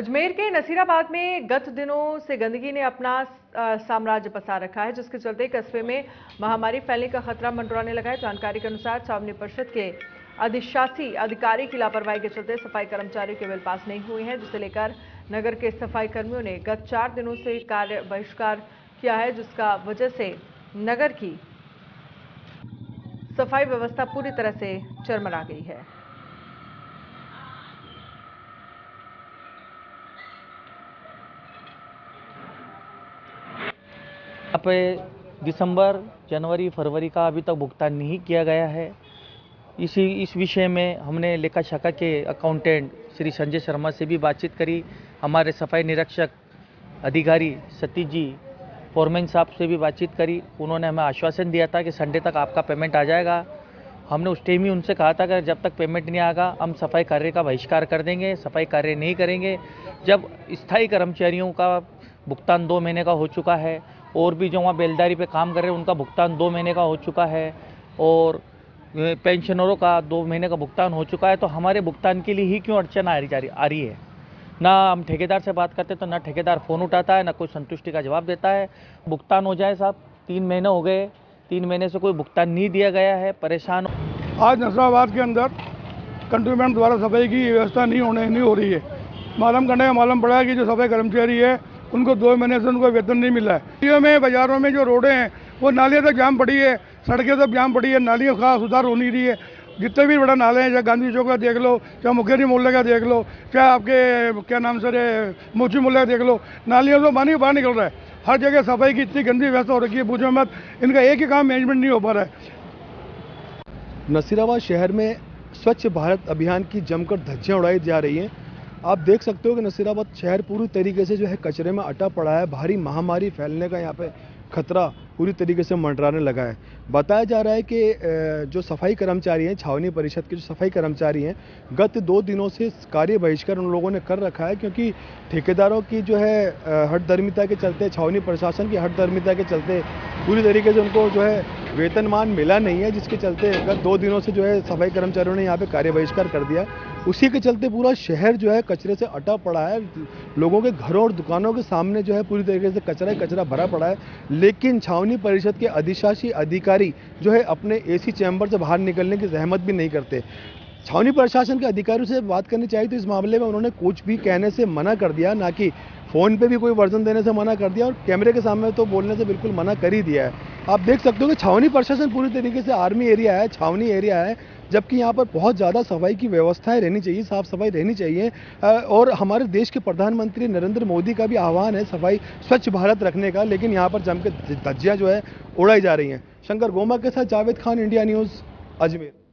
अजमेर के नसीराबाद में गत दिनों से गंदगी ने अपना साम्राज्य पसार रखा है, जिसके चलते कस्बे में महामारी फैलने का खतरा मंडराने लगा है। जानकारी के अनुसार छावनी परिषद के अधिशासी अधिकारी की लापरवाही के चलते सफाई कर्मचारियों के बिल पास नहीं हुए हैं, जिसे लेकर नगर के सफाई कर्मियों ने गत 4 दिनों से कार्य बहिष्कार किया है, जिसका वजह से नगर की सफाई व्यवस्था पूरी तरह से चरमरा गई है। दिसंबर, जनवरी, फरवरी का अभी तक भुगतान नहीं किया गया है। इस विषय में हमने लेखा शाखा के अकाउंटेंट श्री संजय शर्मा से भी बातचीत करी, हमारे सफाई निरीक्षक अधिकारी सतीश जी फोरमैन साहब से भी बातचीत करी। उन्होंने हमें आश्वासन दिया था कि संडे तक आपका पेमेंट आ जाएगा। हमने उस टाइम ही उनसे कहा था कि जब तक पेमेंट नहीं आएगा हम सफाई कार्य का बहिष्कार कर देंगे, सफाई कार्य नहीं करेंगे। जब स्थायी कर्मचारियों का भुगतान 2 महीने का हो चुका है, और भी जो वहाँ बेलदारी पे काम कर रहे हैं उनका भुगतान 2 महीने का हो चुका है, और पेंशनरों का 2 महीने का भुगतान हो चुका है, तो हमारे भुगतान के लिए ही क्यों अड़चन आ रही है। ना हम ठेकेदार से बात करते तो ना ठेकेदार फ़ोन उठाता है, ना कोई संतुष्टि का जवाब देता है। भुगतान हो जाए साहब, 3 महीने हो गए, 3 महीने से कोई भुगतान नहीं दिया गया है, परेशान। आज नसीराबाद के अंदर कंट्रीमेंट द्वारा सफाई की व्यवस्था नहीं हो रही है। मालूम करने का मालूम पड़ा कि जो सफाई कर्मचारी है उनको 2 महीने से उनको वेतन नहीं मिला है। गलियों में, बाज़ारों में जो रोडें हैं वो नालियाँ तक जाम पड़ी है, सड़कें तक जाम पड़ी है, नालियों का सुधार हो नहीं रही है। जितने भी बड़ा नाले हैं, चाहे गांधी चौक का देख लो, चाहे मुखर्जी मोल्ले का देख लो, चाहे आपके क्या नाम से मोची मोल्ले का देख लो, नालियों से पानी बाहर निकल रहा है। हर जगह सफाई की इतनी गंदी व्यवस्था हो रखी है, पूछो मत। इनका एक ही काम, मैनेजमेंट नहीं हो पा रहा है। नसीराबाद शहर में स्वच्छ भारत अभियान की जमकर धज्जियाँ उड़ाई जा रही हैं। आप देख सकते हो कि नसीराबाद शहर पूरी तरीके से जो है कचरे में अटा पड़ा है। भारी महामारी फैलने का यहाँ पे खतरा पूरी तरीके से मंडराने लगा है। बताया जा रहा है कि जो सफाई कर्मचारी हैं, छावनी परिषद के जो सफाई कर्मचारी हैं, गत 2 दिनों से कार्य बहिष्कार उन लोगों ने कर रखा है, क्योंकि ठेकेदारों की जो है हठधर्मिता के चलते, छावनी प्रशासन की हठधर्मिता के चलते पूरी तरीके से उनको जो है वेतनमान मिला नहीं है, जिसके चलते गत 2 दिनों से जो है सफाई कर्मचारियों ने यहाँ पर कार्य बहिष्कार कर दिया। उसी के चलते पूरा शहर जो है कचरे से अटा पड़ा है। लोगों के घरों और दुकानों के सामने जो है पूरी तरीके से कचरा भरा पड़ा है। लेकिन छावनी परिषद के अधिशासी अधिकारी जो है अपने एसी चैम्बर से बाहर निकलने की जहमत भी नहीं करते। छावनी प्रशासन के अधिकारियों से बात करनी चाहिए तो इस मामले में उन्होंने कुछ भी कहने से मना कर दिया, ना कि फ़ोन पे भी कोई वर्जन देने से मना कर दिया, और कैमरे के सामने तो बोलने से बिल्कुल मना कर ही दिया है। आप देख सकते हो कि छावनी प्रशासन पूरी तरीके से आर्मी एरिया है, छावनी एरिया है, जबकि यहाँ पर बहुत ज़्यादा सफाई की व्यवस्थाएं रहनी चाहिए, साफ सफाई रहनी चाहिए। और हमारे देश के प्रधानमंत्री नरेंद्र मोदी का भी आह्वान है सफाई, स्वच्छ भारत रखने का, लेकिन यहाँ पर जमकर धज्जियाँ जो है उड़ाई जा रही हैं। शंकर बोमा के साथ जावेद खान, इंडिया न्यूज़, अजमेर।